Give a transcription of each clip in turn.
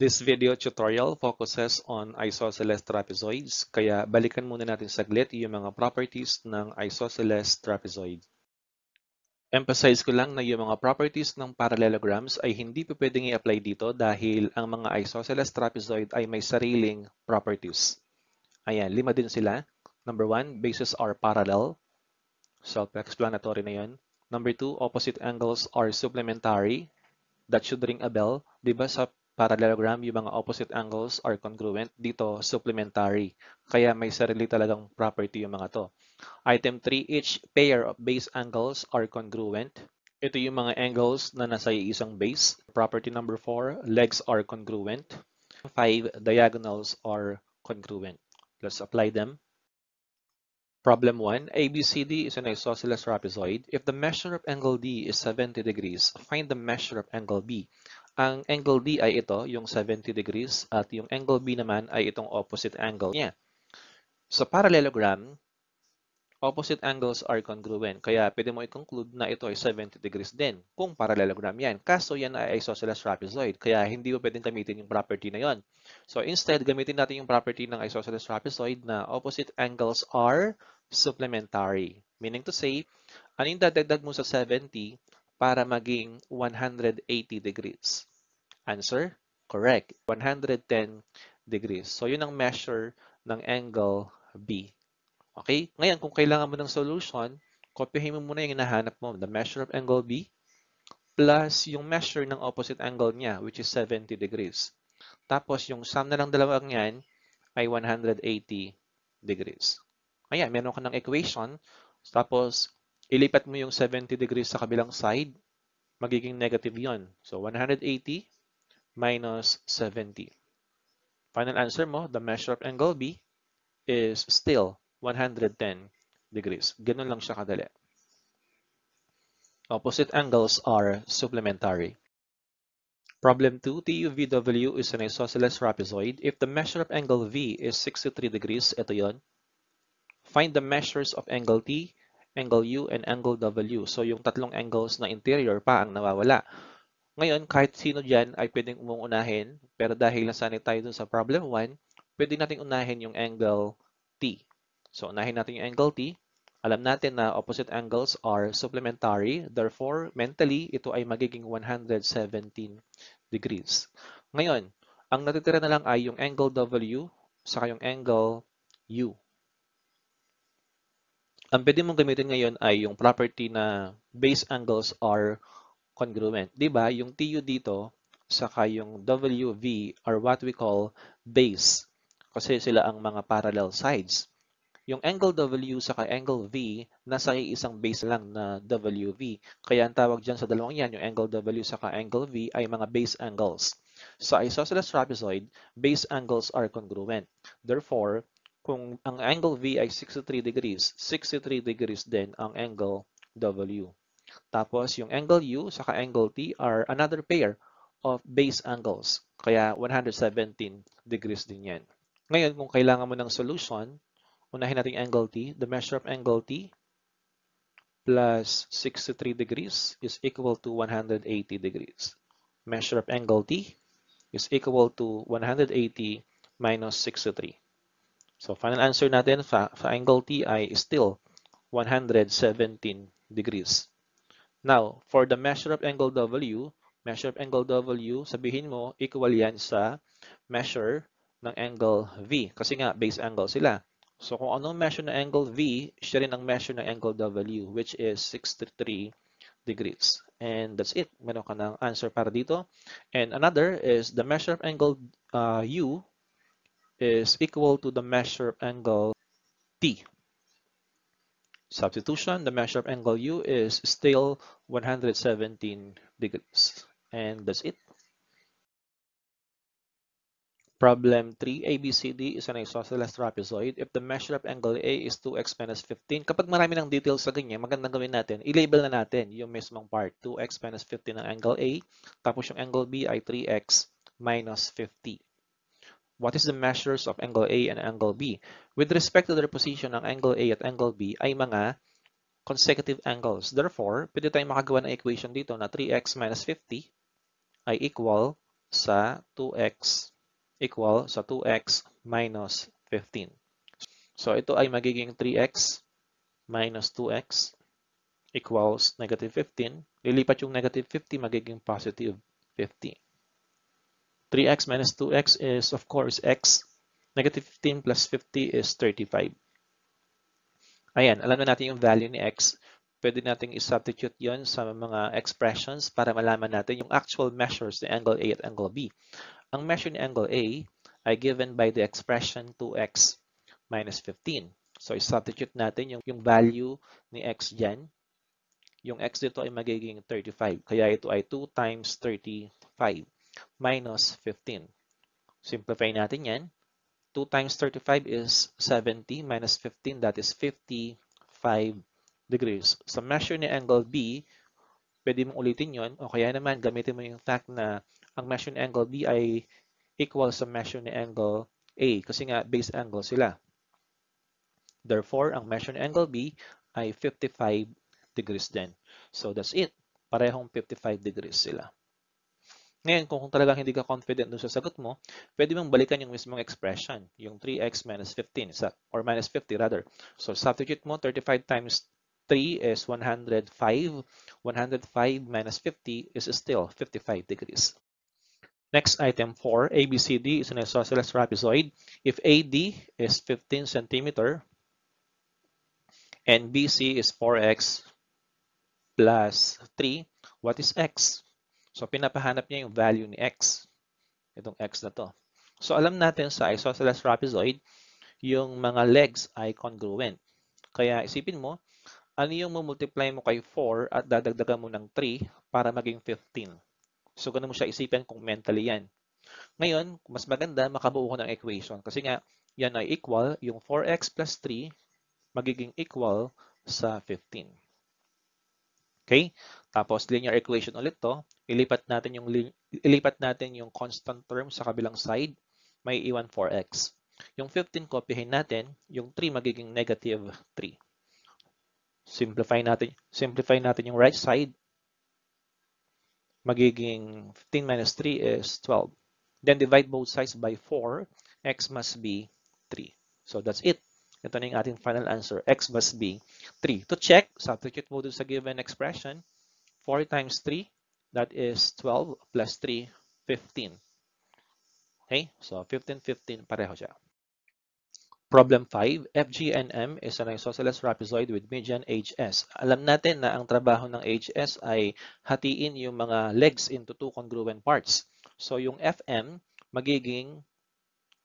This video tutorial focuses on isosceles trapezoids, kaya balikan muna natin saglit yung mga properties ng isosceles trapezoid. Emphasize ko lang na yung mga properties ng parallelograms ay hindi pa pwedeng i-apply dito dahil ang mga isosceles trapezoid ay may sariling properties. Ayan, 5 din sila. Number 1, bases are parallel. Self-explanatory na yun. Number 2, opposite angles are supplementary. That should ring a bell. Diba sa parallelogram, yung mga opposite angles are congruent. Dito, supplementary. Kaya may sarili talagang property yung mga to. Item 3, each pair of base angles are congruent. Ito yung mga angles na nasa isang base. Property number 4, legs are congruent. 5, diagonals are congruent. Let's apply them. Problem 1, ABCD is an isosceles trapezoid. If the measure of angle D is 70 degrees, find the measure of angle B. Ang angle D ay ito, yung 70 degrees, at yung angle B naman ay itong opposite angle niya. Sa parallelogram, opposite angles are congruent. Kaya pwede mo i-conclude na ito ay 70 degrees din kung parallelogram yan. Kaso yan ay isosceles trapezoid, kaya hindi mo pwedeng gamitin yung property na yon. So instead, gamitin natin yung property ng isosceles trapezoid na opposite angles are supplementary. Meaning to say, anong dadagdag mo sa 70 para maging 180 degrees? Answer? Correct. 110 degrees. So yun ang measure ng angle B. Okay? Ngayon, kung kailangan mo ng solution, kopyahin mo muna yung hinahanap mo, the measure of angle B, plus yung measure ng opposite angle niya, which is 70 degrees. Tapos, yung sum na lang dalawang yan ay 180 degrees. Ayan, meron ka ng equation. Tapos, ilipat mo yung 70 degrees sa kabilang side, magiging negative yon. So, 180 minus 70. Final answer mo, the measure of angle B is still 110 degrees. Ganun lang siya kadali. Opposite angles are supplementary. Problem 2, TUVW is an isosceles trapezoid. If the measure of angle V is 63 degrees, ito yon. Find the measures of angle T, angle U, and angle W. So yung tatlong angles na interior pa ang nawawala. Ngayon, kahit sino dyan ay pwedeng umuunahin, pero dahil nasanay tayo dun sa problem 1, pwede nating unahin yung angle T. So, unahin natin yung angle T. Alam natin na opposite angles are supplementary. Therefore, mentally, ito ay magiging 117 degrees. Ngayon, ang natitira na lang ay yung angle W saka yung angle U. Ang pwede mong gamitin ngayon ay yung property na base angles are congruent. Diba? Yung TU dito saka yung WV are what we call base kasi sila ang mga parallel sides. Yung angle W saka angle V, nasa isang base lang na WV. Kaya ang tawag dyan sa dalawang yan, yung angle W saka angle V ay mga base angles. Sa isosceles trapezoid, base angles are congruent. Therefore, kung ang angle V ay 63 degrees din ang angle W. Tapos yung angle U saka angle T are another pair of base angles. Kaya 117 degrees din yan. Ngayon, kung kailangan mo ng solution, unahin natin angle T. The measure of angle T plus 63 degrees is equal to 180 degrees. Measure of angle T is equal to 180 minus 63. So, final answer natin sa angle T ay still 117 degrees. Now, for the measure of angle W, sabihin mo, equal yan sa measure ng angle V. Kasi nga, base angle sila. So, kung anong measure ng angle V, siya rin ang measure ng angle W, which is 63 degrees. And that's it. Meron ka ng answer para dito. And another is the measure of angle U is equal to the measure of angle T. Substitution, the measure of angle U is still 117 degrees. And that's it. Problem 3, ABCD is an isosceles trapezoid. If the measure of angle A is 2x minus 15, kapag marami ng details sa ganyan, magandang gawin natin, i-label na natin yung mismong part. 2x minus 15 ang angle A, tapos yung angle B ay 3x minus 50. What is the measures of angle A and angle B? With respect to their position, ang angle A at angle B ay mga consecutive angles. Therefore, pwede tayong makagawa ng equation dito na 3x minus 50 ay equal 1x equal 2x minus 15. So ito ay magiging 3x minus 2x equals negative 15. Lilipat yung negative 50, magiging positive 50. 3x minus 2x is of course x. Negative 15 plus 50 is 35. Ayan, alam na natin yung value ni x. Pwede nating i-substitute yon sa mga expressions para malaman natin yung actual measures ni angle A at angle B. Ang measure ni angle A ay given by the expression 2x minus 15. So, i-substitute natin yung value ni x dyan. Yung x dito ay magiging 35. Kaya ito ay 2 times 35 minus 15. Simplify natin yan. 2 times 35 is 70 minus 15. That is 55 degrees. Sa measure ni angle B, pwede mong ulitin yon, o kaya naman gamitin mo yung fact na ang measure ni angle B ay equal sa measure ni angle A kasi nga base angle sila. Therefore, ang measure ni angle B ay 55 degrees din. So that's it. Parehong 55 degrees sila. Ngayon, kung talagang hindi ka confident doon sa sagot mo, pwede mong balikan yung mismong expression, yung 3x minus 15 or minus 50 rather. So substitute mo 35 times 3 is 105. 105 minus 50 is still 55 degrees. Next, item 4, ABCD is an isosceles trapezoid. If AD is 15 centimeter and BC is 4x plus 3, what is x? So, pinapahanap niya yung value ni x. Itong x na to. So, alam natin sa isosceles trapezoid, yung mga legs ay congruent. Kaya isipin mo, ano yung multiply mo kay 4 at dadagdagan mo ng 3 para maging 15? So, ganun mo siya isipin kung mentally yan. Ngayon, mas maganda makabuo ko ng equation kasi nga, yan ay equal, yung 4x plus 3 magiging equal sa 15. Okay? Tapos, linear equation ulit to. Ilipat natin yung constant term sa kabilang side, may iwan 4x. Yung 15 kopyahin natin, yung 3 magiging negative 3. Simplify natin yung right side. Magiging 15 minus 3 is 12. Then divide both sides by 4. X must be 3. So that's it. Ito na yung ating final answer. X must be 3. To check, substitute mo dun sa given expression. 4 times 3, that is 12 plus 3, 15. Okay? So 15, 15, pareho siya. Problem 5, FG and M is an isosceles trapezoid with median HS. Alam natin na ang trabaho ng HS ay hatiin yung mga legs into two congruent parts. So yung FM magiging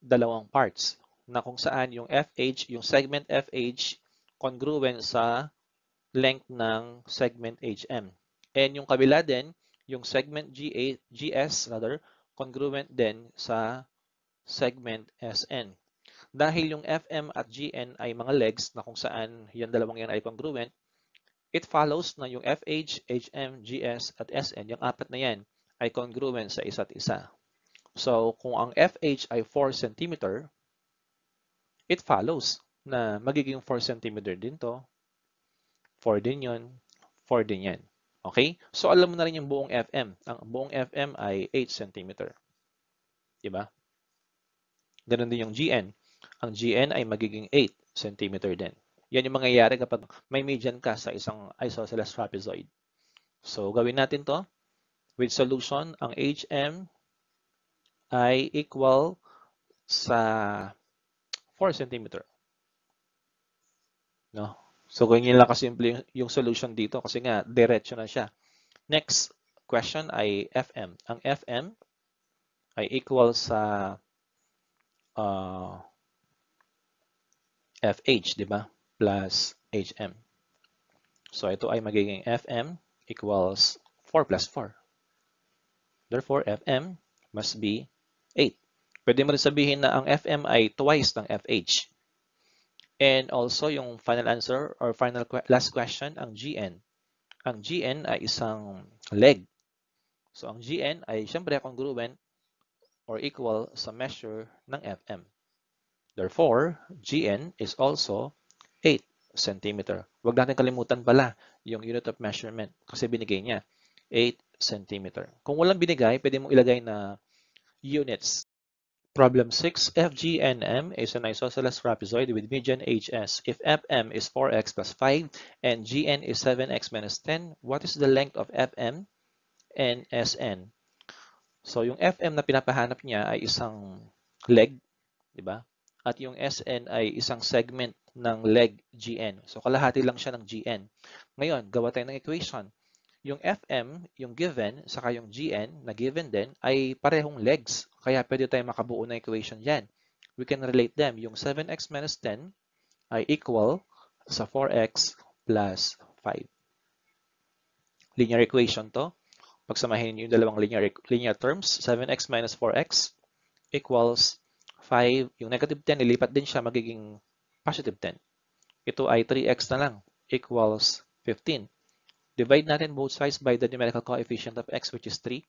dalawang parts na kung saan yung FH, yung segment FH congruent sa length ng segment HM. And yung kabila din, yung segment GS congruent din sa segment SN. Dahil yung FM at GN ay mga legs na kung saan yung dalawang yan ay congruent, it follows na yung FH, HM, GS at SN, yung apat na yan, ay congruent sa isa't isa. So, kung ang FH ay 4 cm, it follows na magiging 4 cm din to, 4 din yun, 4 din yan. Okay? So, alam mo na rin yung buong FM. Ang buong FM ay 8 cm. Diba? Ganun din yung GN. Ang GN ay magiging 8 cm din. Yan yung mangyayari kapag may median ka sa isang isosceles trapezoid. So, gawin natin to with solution. Ang HM ay equal sa 4 cm. No? So, ganyan lang kasimple yung solution dito kasi nga, diretso na siya. Next question ay FM. Ang FM ay equal sa FH, diba? Plus HM. So, ito ay magiging FM equals 4 plus 4. Therefore, FM must be 8. Pwede mo rin sabihin na ang FM ay twice ng FH. And also, yung final answer or final last question, ang GN. Ang GN ay isang leg. So, ang GN ay syempre congruent or equal sa measure ng FM. Therefore, GN is also 8 cm. Huwag natin kalimutan pala yung unit of measurement kasi binigay niya 8 cm. Kung walang binigay, pwede mong ilagay na units. Problem 6. FG and M is an isosceles trapezoid with median HS. If FM is 4x plus 5 and GN is 7x minus 10, what is the length of FM and SN? So, yung FM na pinapahanap niya ay isang leg, di ba? At yung SN ay isang segment ng leg GN. So, kalahati lang siya ng GN. Ngayon, gawa tayo ng equation. Yung FM, yung given, saka yung GN, na given din, ay parehong legs. Kaya pwede tayo makabuo na equation yan. We can relate them. Yung 7x minus 10 ay equal sa 4x plus 5. Linear equation to. Pagsamahin niyo yung dalawang linear terms, 7x minus 4x equals 5. Yung negative 10, nilipat din siya, magiging positive 10. Ito ay 3x na lang, equals 15. Divide natin both sides by the numerical coefficient of x, which is 3,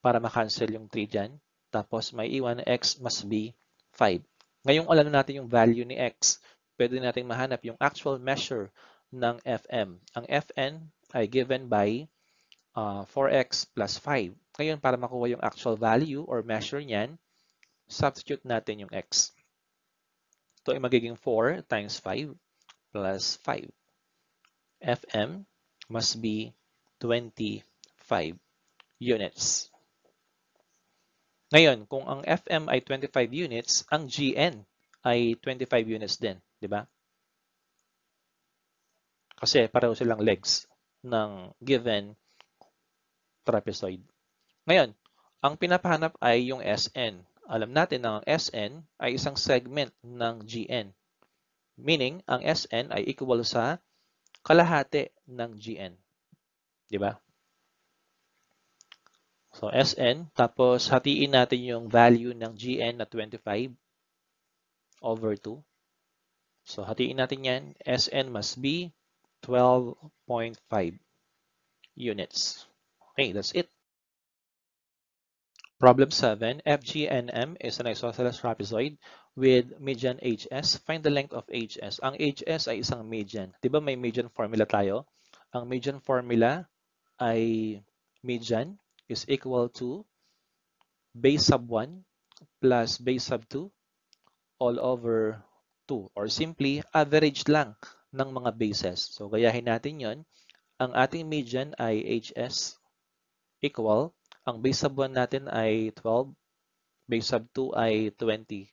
para makancel yung 3 dyan. Tapos may iwan x must be 5. Ngayong alam na natin yung value ni x, pwede natin mahanap yung actual measure ng fm. Ang fn ay given by 4x plus 5. Ngayon, para makuha yung actual value or measure niyan, substitute natin yung x. Ito ay magiging 4 times 5 plus 5. fm must be 25 units. Ngayon, kung ang FM ay 25 units, ang GN ay 25 units din, di ba? Kasi pareho silang legs ng given trapezoid. Ngayon, ang pinapahanap ay yung SN. Alam natin na ang SN ay isang segment ng GN. Meaning, ang SN ay equal sa kalahati ng GN. Di ba? So, SN, tapos hatiin natin yung value ng GN na 25 over 2. So, hatiin natin yan. SN must be 12.5 units. Okay, that's it. Problem 7, FG and M is an isosceles trapezoid with median HS. Find the length of HS. Ang HS ay isang median. Di ba may median formula tayo? Ang median formula ay median is equal to base sub 1 plus base sub 2 all over 2, or simply average lang ng mga bases. So, gayahin natin yon. Ang ating median ay HS equal. Ang base sub 1 natin ay 12, base sub 2 ay 20.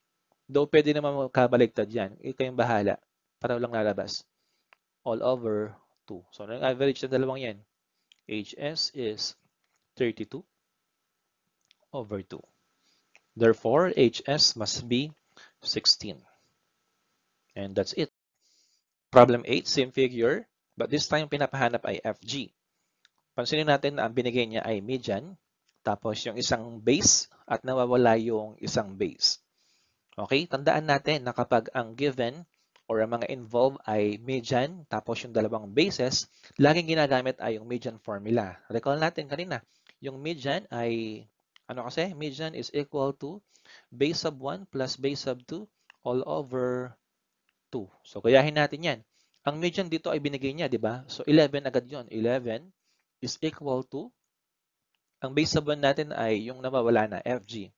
Though pwede naman magkabaligtad yan. Ito yung bahala. Pareho lang lalabas. All over 2. So, ang average ng dalawang yan, HS is 32 over 2. Therefore, HS must be 16. And that's it. Problem 8, same figure, but this time pinapahanap ay FG. Pansinin natin na ang binigay niya ay median. Tapos yung isang base at nawawala yung isang base. Okay, tandaan natin na kapag ang given or ang mga involved ay median tapos yung dalawang bases, laging ginagamit ay yung median formula. Recall natin kanina, yung median ay, ano kasi? Median is equal to base sub 1 plus base sub 2 all over 2. So, gayahin natin yan. Ang median dito ay binigay niya, di ba? So, 11 agad yun. 11 is equal to ang base sub 1 natin ay yung nawawala na, FG.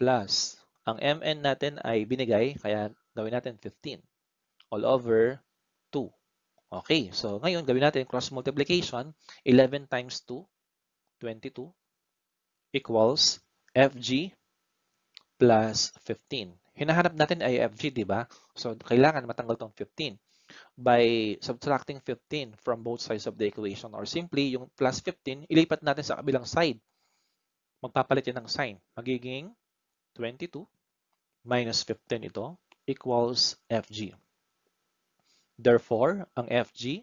Plus, ang MN natin ay binigay, kaya gawin natin 15. All over 2. Okay, so ngayon gawin natin cross multiplication. 11 times 2, 22, equals FG plus 15. Hinahanap natin ay FG, di ba? So, kailangan matanggal tong 15. By subtracting 15 from both sides of the equation, or simply yung plus 15 ilipat natin sa kabilang side, magpapalit yan ng sign, magiging 22 minus 15 ito equals FG. Therefore, ang FG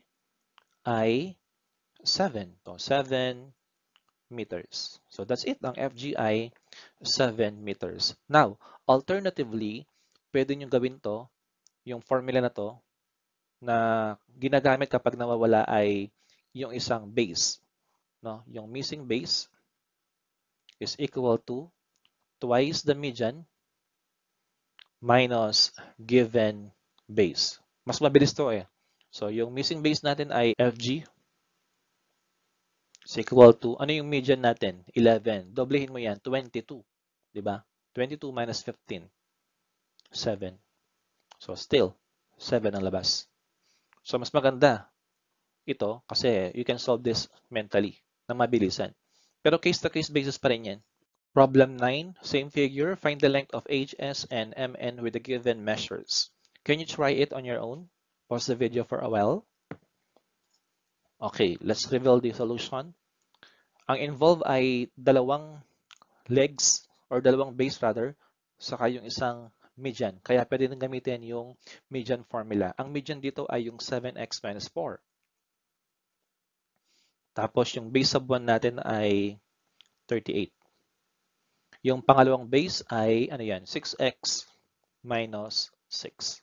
ay 7 to 7 meters. So that's it, ang FG ay 7 meters. Now, alternatively, pwede nyo gawin to, yung formula na to na ginagamit kapag nawawala ay yung isang base, no? Yung missing base is equal to twice the median minus given base. Mas mabilis to eh. So, yung missing base natin ay FG is equal to, ano yung median natin? 11. Doblehin mo yan, 22. Diba? 22 minus 15. 7. So, still, 7 ang labas. So, mas maganda ito kasi you can solve this mentally na mabilisan. Pero case-to-case basis pa rin yan. Problem 9, same figure, find the length of HS and MN with the given measures. Can you try it on your own? Pause the video for a while. Okay, let's reveal the solution. Ang involved ay dalawang legs or dalawang base rather, saka yung isang median. Kaya pwede nang gamitin yung median formula. Ang median dito ay yung 7x minus 4. Tapos yung base sub 1 natin ay 38. Yung pangalawang base ay, ano yan, 6x minus 6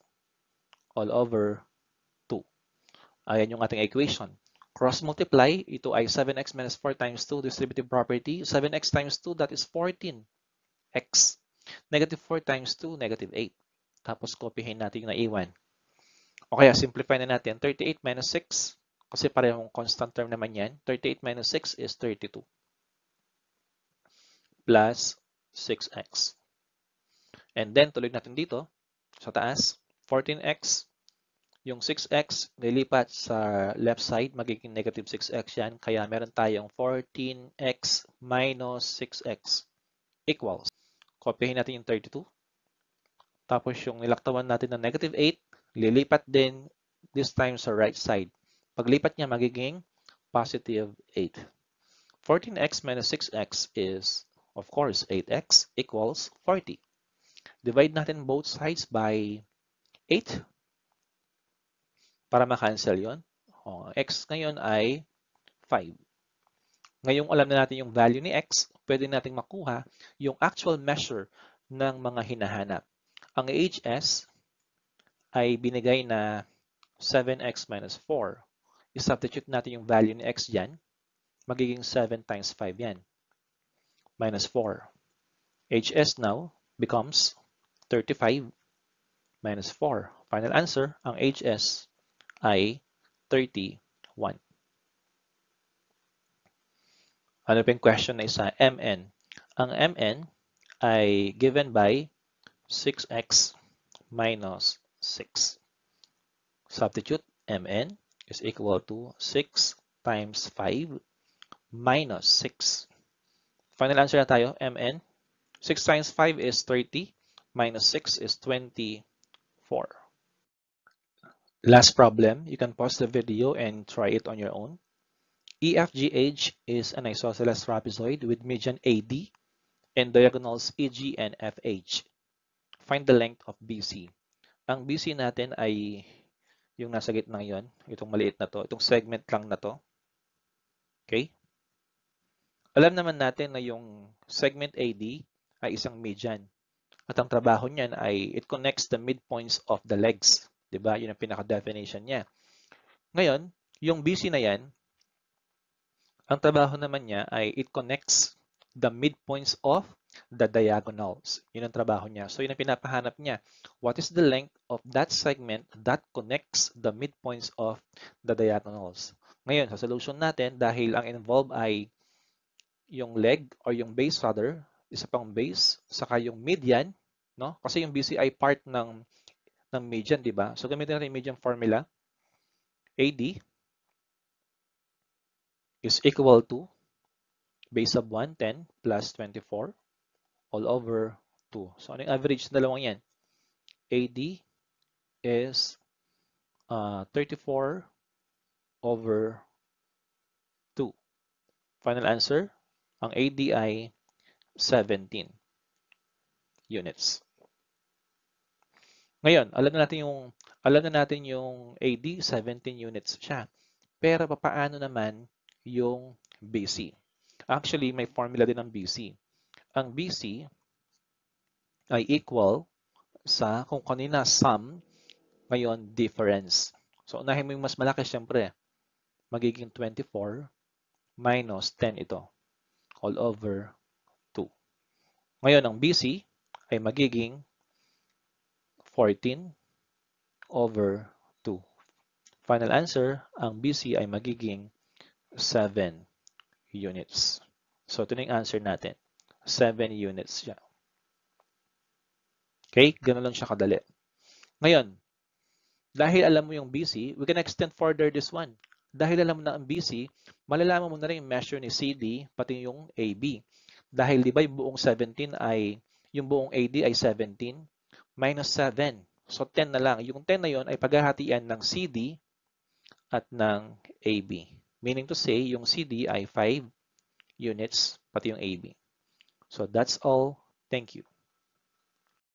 all over 2. Ayan yung ating equation. Cross-multiply, ito ay 7x minus 4 times 2, distributive property. 7x times 2, that is 14x. Negative 4 times 2, negative 8. Tapos, copyhin natin yung naiwan. O kaya, simplify na natin. 38 minus 6, kasi parehong constant term naman yan. 38 minus 6 is 32. Plus 6x. And then, tuloy natin dito sa taas, 14x. Yung 6x, nilipat sa left side, magiging negative 6x yan. Kaya meron tayong 14x minus 6x equals. Kopyahin natin yung 32. Tapos yung nilaktawan natin ng negative 8, lilipat din this time sa right side. Paglipat niya, magiging positive 8. 14x minus 6x is, of course, 8x equals 40. Divide natin both sides by 8 para makancel yun. O, x ngayon ay 5. Ngayong alam na natin yung value ni x, pwede nating makuha yung actual measure ng mga hinahanap. Ang HS ay binigay na 7x minus 4. I-substitute natin yung value ni x dyan. Magiging 7 times 5 yan. Minus 4. HS now becomes 35 minus 4. Final answer, ang HS ay 31. Ano pa yung question na isa? MN. Ang MN ay given by 6x minus 6. Substitute, MN is equal to 6 times 5 minus 6. Final answer na tayo, MN. 6 times 5 is 30, minus 6 is 24. Last problem, you can pause the video and try it on your own. EFGH is an isosceles trapezoid with median AD and diagonals EG and FH. Find the length of BC. Ang BC natin ay yung nasa gitna yon, itong maliit na to, itong segment lang na to. Okay? Alam naman natin na yung segment AD ay isang median. At ang trabaho niyan ay it connects the midpoints of the legs. Diba? Yun ang pinaka-definition niya. Ngayon, yung BC na yan, ang trabaho naman niya ay it connects the midpoints of the diagonals. Yun ang trabaho niya. So, yun ang pinapahanap niya. What is the length of that segment that connects the midpoints of the diagonals? Ngayon, sa solution natin, dahil ang involved ay yung leg or yung base rather, isa pang base, saka yung median, no? Kasi yung BC ay part ng median, di ba? So, gamitin natin yung median formula. AD is equal to base sub 1, 10, plus 24, all over 2. So, ano yung average ng dalawang yan? AD is 34 over 2. Final answer? Ang AD ay 17 units. Ngayon, alam na natin yung AD, 17 units siya. Pero paano naman yung BC? Actually, may formula din ng BC. Ang BC ay equal sa kung kanina sum, ngayon difference. So, unahin mo yung mas malaki, syempre. Magiging 24 minus 10 ito. All over 2. Ngayon, ang BC ay magiging 14 over 2. Final answer, ang BC ay magiging 7 units. So ito na yung answer natin. 7 units siya. Okay? Ganun lang siya kadali. Ngayon, dahil alam mo yung BC, we can extend further this one. Dahil alam mo na ang BC, malalaman mo na rin yung measure ni CD, pati yung AB. Dahil di ba yung buong 17 ay, yung buong AD ay 17, minus 7. So 10 na lang. Yung 10 na yun ay paghahatian ng CD at ng AB. Meaning to say, yung CD ay 5 units, pati yung AB. So that's all. Thank you.